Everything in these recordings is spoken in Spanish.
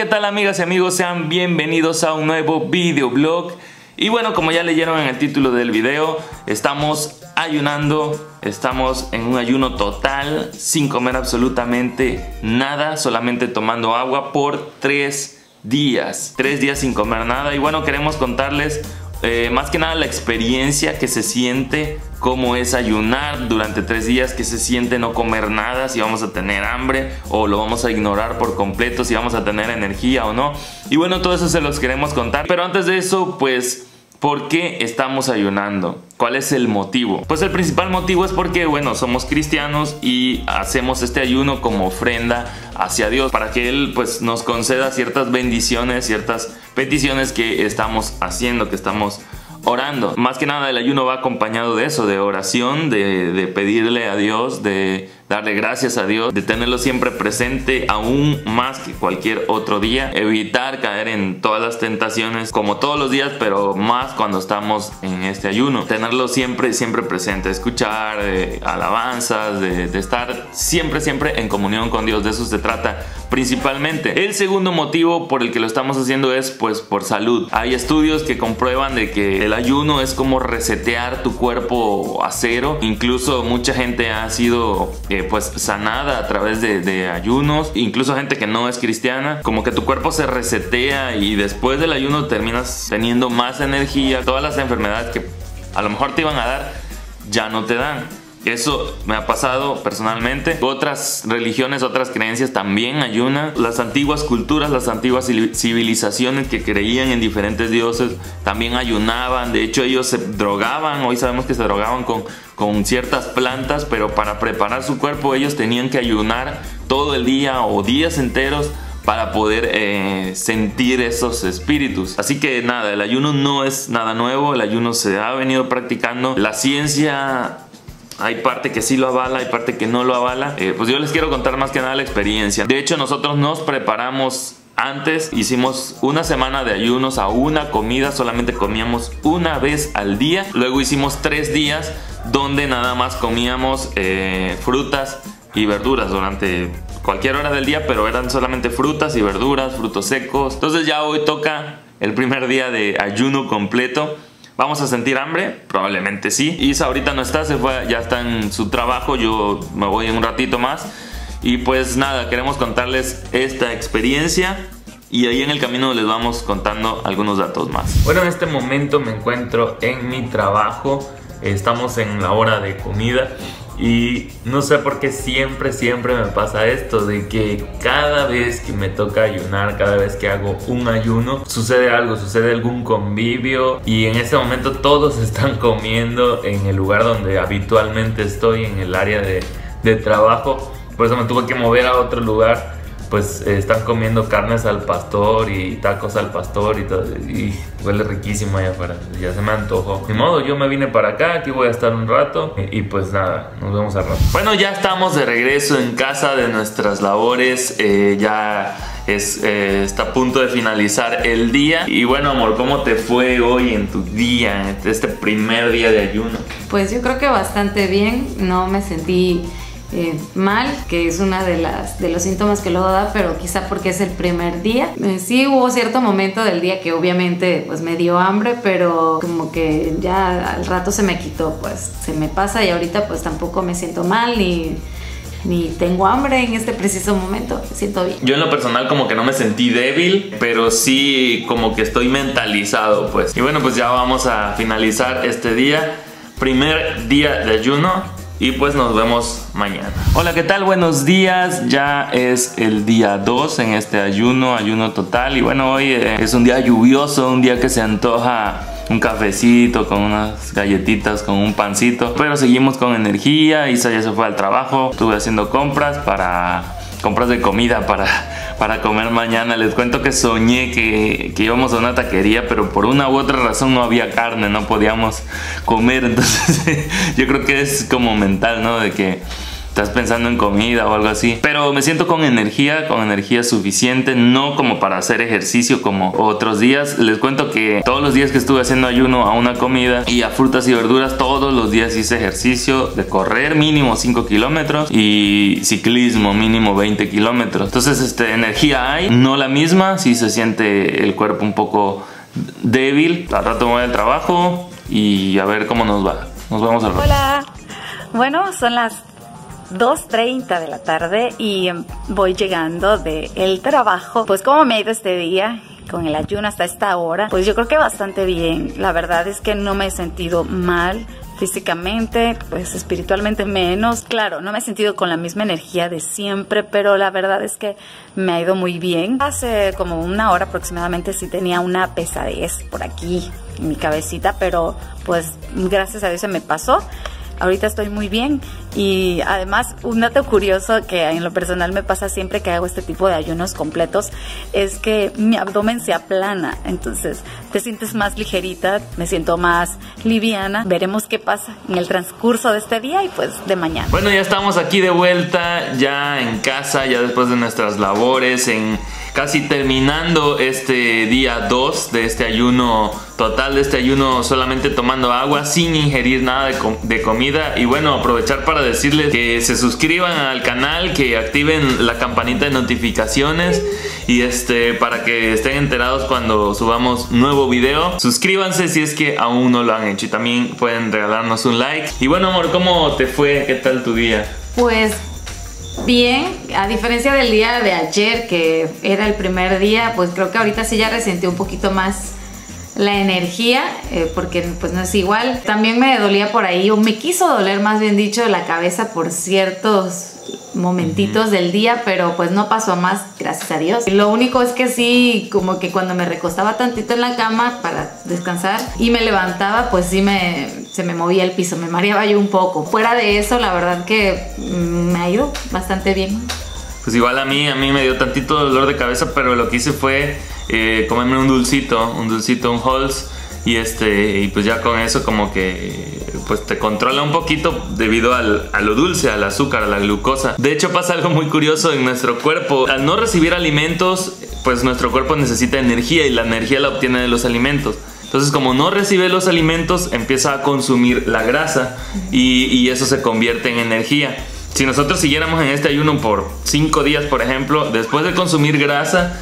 ¿qué tal, amigas y amigos? Sean bienvenidos a un nuevo videoblog. Y bueno, como ya leyeron en el título del video, estamos ayunando, estamos en un ayuno total, sin comer absolutamente nada, solamente tomando agua por 3 días. 3 días sin comer nada. Y bueno, queremos contarles más que nada la experiencia que se siente, cómo es ayunar durante 3 días, que se siente no comer nada, si vamos a tener hambre o lo vamos a ignorar por completo, si vamos a tener energía o no. Y bueno, todo eso se los queremos contar. Pero antes de eso, pues, ¿por qué estamos ayunando? ¿Cuál es el motivo? Pues el principal motivo es porque, bueno, somos cristianos y hacemos este ayuno como ofrenda hacia Dios, para que Él pues nos conceda ciertas bendiciones, ciertas peticiones que estamos haciendo, que estamos orando. Más que nada el ayuno va acompañado de eso, de oración, de pedirle a Dios, de darle gracias a Dios, de tenerlo siempre presente aún más que cualquier otro día, evitar caer en todas las tentaciones como todos los días, pero más cuando estamos en este ayuno, tenerlo siempre, siempre presente, escuchar alabanzas, de estar siempre, siempre en comunión con Dios. De eso se trata principalmente. El segundo motivo por el que lo estamos haciendo es pues por salud. Hay estudios que comprueban de que el ayuno es como resetear tu cuerpo a cero. Incluso mucha gente ha sido pues sanada a través de ayunos. Incluso gente que no es cristiana, como que tu cuerpo se resetea y después del ayuno terminas teniendo más energía. Todas las enfermedades que a lo mejor te iban a dar ya no te dan. Eso me ha pasado personalmente. Otras religiones, otras creencias también ayunan. Las antiguas culturas, las antiguas civilizaciones que creían en diferentes dioses también ayunaban. De hecho, ellos se drogaban. Hoy sabemos que se drogaban con ciertas plantas, pero para preparar su cuerpo ellos tenían que ayunar todo el día o días enteros para poder sentir esos espíritus. Así que nada, el ayuno no es nada nuevo. El ayuno se ha venido practicando. La ciencia, hay parte que sí lo avala, hay parte que no lo avala. Pues yo les quiero contar más que nada la experiencia. De hecho, nosotros nos preparamos antes. Hicimos una semana de ayunos a una comida. Solamente comíamos una vez al día. Luego hicimos 3 días donde nada más comíamos frutas y verduras durante cualquier hora del día. Pero eran solamente frutas y verduras, frutos secos. Entonces ya hoy toca el primer día de ayuno completo. ¿Vamos a sentir hambre? Probablemente sí. Isa ahorita no está, se fue, ya está en su trabajo. Yo me voy en un ratito más. Y pues nada, queremos contarles esta experiencia. Y ahí en el camino les vamos contando algunos datos más. Bueno, en este momento me encuentro en mi trabajo. Estamos en la hora de comida. Y no sé por qué siempre, siempre me pasa esto, de que cada vez que me toca ayunar, cada vez que hago un ayuno, sucede algo, sucede algún convivio. Y en ese momento todos están comiendo en el lugar donde habitualmente estoy, en el área de trabajo. Por eso me tuve que mover a otro lugar. Pues están comiendo carnes al pastor y tacos al pastor y todo. Y huele riquísimo allá afuera, ya se me antojó. Ni modo, yo me vine para acá, aquí voy a estar un rato. Y pues nada, nos vemos al rato. Bueno, ya estamos de regreso en casa de nuestras labores. Ya está a punto de finalizar el día. Y bueno, amor, ¿cómo te fue hoy en tu día, este primer día de ayuno? Pues yo creo que bastante bien, no me sentí mal, que es una de los síntomas que luego da, pero quizá porque es el primer día. Sí hubo cierto momento del día que obviamente pues me dio hambre, pero como que ya al rato se me quitó, pues se me pasa. Y ahorita pues tampoco me siento mal ni tengo hambre en este preciso momento, me siento bien. Yo en lo personal como que no me sentí débil, pero sí como que estoy mentalizado, pues. Y bueno, pues ya vamos a finalizar este día, primer día de ayuno. Y pues nos vemos mañana. Hola, ¿qué tal? Buenos días. Ya es el día 2 en este ayuno total. Y bueno, hoy es un día lluvioso, un día que se antoja un cafecito con unas galletitas, con un pancito. Pero seguimos con energía. Isa ya se fue al trabajo. Estuve haciendo compras de comida para comer mañana. Les cuento que soñé que íbamos a una taquería, pero por una u otra razón no había carne, no podíamos comer. Entonces yo creo que es como mental, ¿no? De que estás pensando en comida o algo así. Pero me siento con energía suficiente, no como para hacer ejercicio como otros días. Les cuento que todos los días que estuve haciendo ayuno a una comida y a frutas y verduras, todos los días hice ejercicio de correr mínimo 5 kilómetros y ciclismo mínimo 20 kilómetros. Entonces energía hay, no la misma, sí se siente el cuerpo un poco débil. Al rato me voy al trabajo y a ver cómo nos va. Nos vamos al rato. Hola, bueno, son las 2:30 de la tarde y voy llegando del trabajo. Pues como me he ido este día con el ayuno hasta esta hora, pues yo creo que bastante bien. La verdad es que no me he sentido mal físicamente, pues espiritualmente menos. Claro, no me he sentido con la misma energía de siempre, pero la verdad es que me ha ido muy bien. Hace como una hora aproximadamente sí tenía una pesadez por aquí en mi cabecita, pero pues gracias a Dios se me pasó. Ahorita estoy muy bien. Y además, un dato curioso que en lo personal me pasa siempre que hago este tipo de ayunos completos es que mi abdomen se aplana. Entonces te sientes más ligerita, me siento más liviana. Veremos qué pasa en el transcurso de este día y pues de mañana. Bueno, ya estamos aquí de vuelta, ya en casa, ya después de nuestras labores, casi terminando este día 2 de este ayuno total, de este ayuno solamente tomando agua, sin ingerir nada de comida. Y bueno, aprovechar para decirles que se suscriban al canal, que activen la campanita de notificaciones y para que estén enterados cuando subamos nuevo video. Suscríbanse si es que aún no lo han hecho y también pueden regalarnos un like. Y bueno, amor, ¿cómo te fue? ¿Qué tal tu día? Pues bien, a diferencia del día de ayer, que era el primer día, pues creo que ahorita sí ya resentí un poquito más la energía, porque pues no es igual. También me dolía por ahí, o me quiso doler más bien dicho, la cabeza por ciertos momentitos del día, pero pues no pasó a más, gracias a Dios. Lo único es que sí, como que cuando me recostaba tantito en la cama para descansar y me levantaba, pues sí se me movía el piso, me mareaba yo un poco. Fuera de eso, la verdad que me ha ido bastante bien. Pues igual a mí me dio tantito dolor de cabeza, pero lo que hice fue comerme un dulcito, un Halls, y y pues ya con eso como que pues te controla un poquito debido a lo dulce, al azúcar, a la glucosa. De hecho pasa algo muy curioso en nuestro cuerpo. Al no recibir alimentos, pues nuestro cuerpo necesita energía y la energía la obtiene de los alimentos. Entonces, como no recibe los alimentos, empieza a consumir la grasa y eso se convierte en energía. Si nosotros siguiéramos en este ayuno por 5 días, por ejemplo, después de consumir grasa,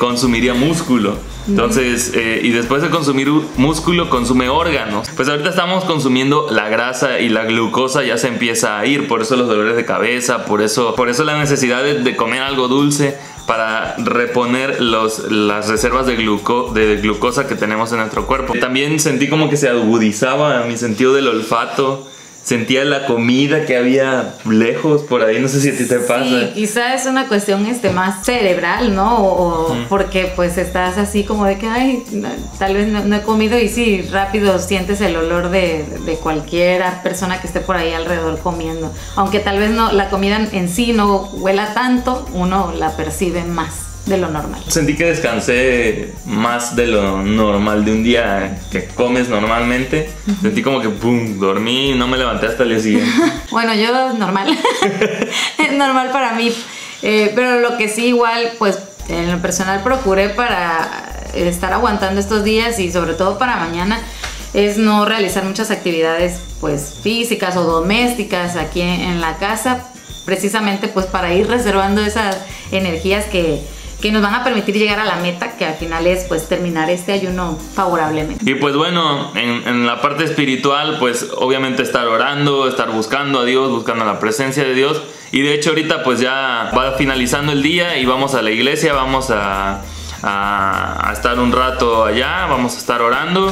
consumiría músculo. Entonces, y después de consumir músculo, consume órganos. Pues ahorita estamos consumiendo la grasa y la glucosa ya se empieza a ir. Por eso los dolores de cabeza, por eso la necesidad de comer algo dulce para reponer las reservas de glucosa que tenemos en nuestro cuerpo. También sentí como que se agudizaba mi sentido del olfato. Sentía la comida que había lejos por ahí, no sé si a ti te pasa. Sí, quizá es una cuestión más cerebral, ¿no? O porque pues estás así como de que, ay, no, tal vez no he comido, y sí, rápido sientes el olor de cualquier persona que esté por ahí alrededor comiendo. Aunque tal vez no, la comida en sí no huela tanto, uno la percibe más de lo normal. Sentí que descansé más de lo normal, de un día que comes normalmente. Sentí como que pum, dormí y no me levanté hasta el día siguiente. Bueno, yo normal. Es normal para mí. Pero lo que sí igual, pues en lo personal procuré para estar aguantando estos días y sobre todo para mañana, es no realizar muchas actividades pues físicas o domésticas aquí en la casa, precisamente pues para ir reservando esas energías que nos van a permitir llegar a la meta, que al final es pues terminar este ayuno favorablemente. Y pues bueno, en la parte espiritual, pues obviamente estar orando, estar buscando a Dios, buscando la presencia de Dios. Y de hecho ahorita pues ya va finalizando el día y vamos a la iglesia, vamos a estar un rato allá, vamos a estar orando.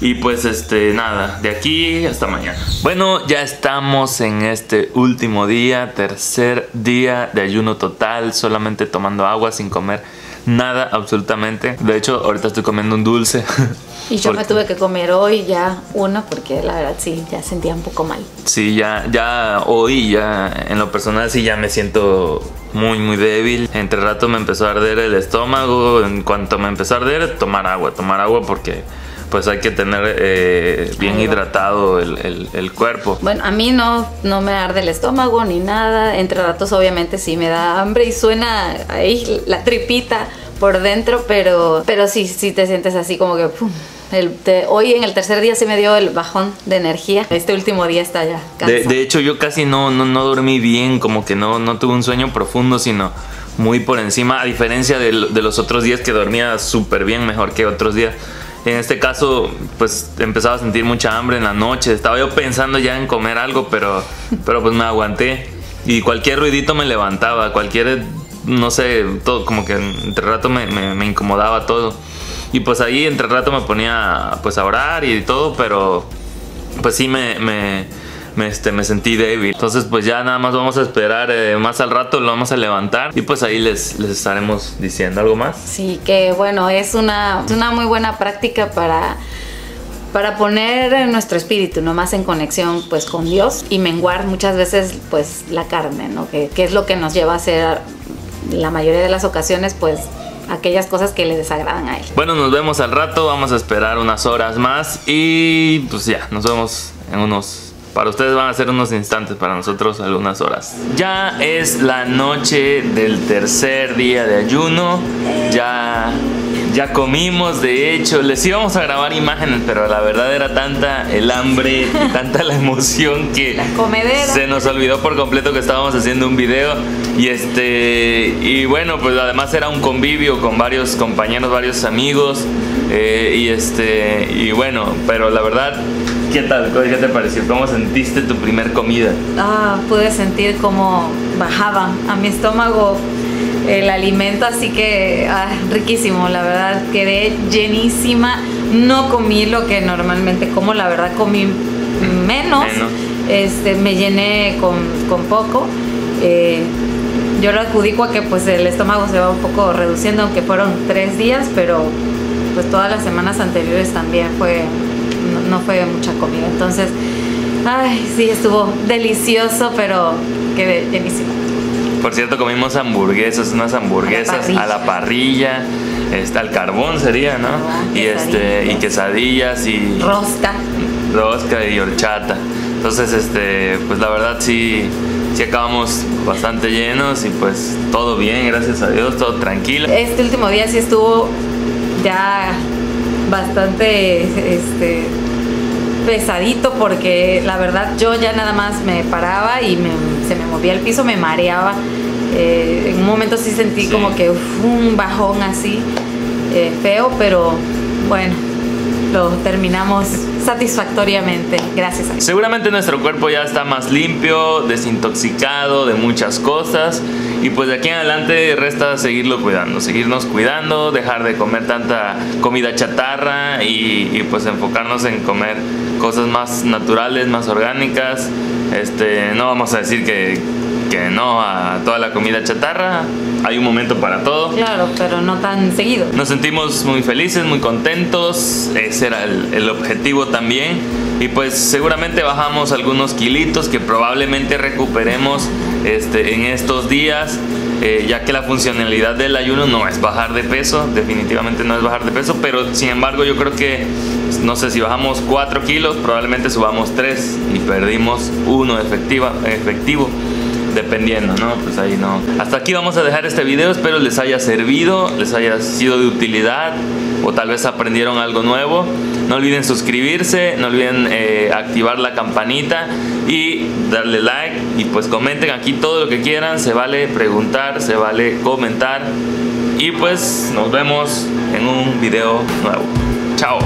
Y pues nada, de aquí hasta mañana. Bueno, ya estamos en este último día, tercer día de ayuno total, solamente tomando agua, sin comer nada absolutamente. De hecho, ahorita estoy comiendo un dulce. Y yo me tuve que comer hoy ya uno, porque la verdad sí, ya sentía un poco mal. Sí, ya hoy, ya en lo personal sí ya me siento muy débil. Entre rato me empezó a arder el estómago. En cuanto me empezó a arder, tomar agua porque pues hay que tener bien hidratado el cuerpo. Bueno, a mí no me arde el estómago ni nada. Entre ratos obviamente sí me da hambre y suena ahí la tripita por dentro, pero sí te sientes así como que pum. Hoy en el tercer día se me dio el bajón de energía. Este último día está ya cansado. De hecho yo casi no dormí bien, como que no tuve un sueño profundo, sino muy por encima, a diferencia de los otros días que dormía súper bien, mejor que otros días. En este caso, pues empezaba a sentir mucha hambre en la noche. Estaba yo pensando ya en comer algo, pero pues me aguanté. Y cualquier ruidito me levantaba, cualquier, no sé, todo, como que entre rato me incomodaba todo. Y pues ahí entre rato me ponía pues a orar y todo, pero pues sí me sentí débil. Entonces pues ya nada más vamos a esperar, más al rato lo vamos a levantar y pues ahí les estaremos diciendo algo más. Sí, que bueno, es una muy buena práctica para poner nuestro espíritu nomás en conexión pues con Dios y menguar muchas veces pues la carne, ¿no? Que es lo que nos lleva a hacer la mayoría de las ocasiones pues aquellas cosas que le desagradan a él. Bueno, nos vemos al rato, vamos a esperar unas horas más y pues ya, nos vemos en unos... Para ustedes van a ser unos instantes, para nosotros algunas horas. Ya es la noche del tercer día de ayuno, ya comimos, de hecho, les íbamos a grabar imágenes, pero la verdad era tanta el hambre, y tanta la emoción que se nos olvidó por completo que estábamos haciendo un video. Y bueno, pues además era un convivio con varios compañeros, varios amigos. Y bueno, pero la verdad, ¿qué tal? ¿Qué te pareció? ¿Cómo sentiste tu primer comida? Ah, pude sentir cómo bajaba a mi estómago el alimento, así que riquísimo, la verdad, quedé llenísima. No comí lo que normalmente como, la verdad comí menos. Me llené con poco. Yo lo adjudico a que pues el estómago se va un poco reduciendo, aunque fueron 3 días, pero pues todas las semanas anteriores también no fue mucha comida. Entonces, sí, estuvo delicioso, pero quedé llenísima. Por cierto, comimos hamburguesas, unas hamburguesas a la parrilla, al carbón sería, ¿no? Y quesadillas y... Rosca y horchata. Entonces, pues la verdad sí acabamos bastante llenos y pues todo bien, gracias a Dios, todo tranquilo. Este último día sí estuvo ya bastante pesadito, porque la verdad yo ya nada más me paraba y se me movía el piso, me mareaba. En un momento sí sentí como que un bajón así feo, pero bueno, lo terminamos satisfactoriamente, gracias a Dios. Seguramente nuestro cuerpo ya está más limpio, desintoxicado de muchas cosas. Y pues de aquí en adelante resta seguirnos cuidando, dejar de comer tanta comida chatarra y pues enfocarnos en comer cosas más naturales, más orgánicas. No vamos a decir que no a toda la comida chatarra, hay un momento para todo. Claro, pero no tan seguido. Nos sentimos muy felices, muy contentos, ese era el objetivo también. Y pues seguramente bajamos algunos kilitos que probablemente recuperemos en estos días, ya que la funcionalidad del ayuno no es bajar de peso, definitivamente no es bajar de peso, pero sin embargo yo creo que, no sé, si bajamos 4 kilos, probablemente subamos 3 y perdimos 1 efectivo. Dependiendo, ¿no? Pues ahí no. Hasta aquí vamos a dejar este video, espero les haya servido, les haya sido de utilidad o tal vez aprendieron algo nuevo. No olviden suscribirse, no olviden activar la campanita y darle like y pues comenten aquí todo lo que quieran, se vale preguntar, se vale comentar y pues nos vemos en un video nuevo. Chao.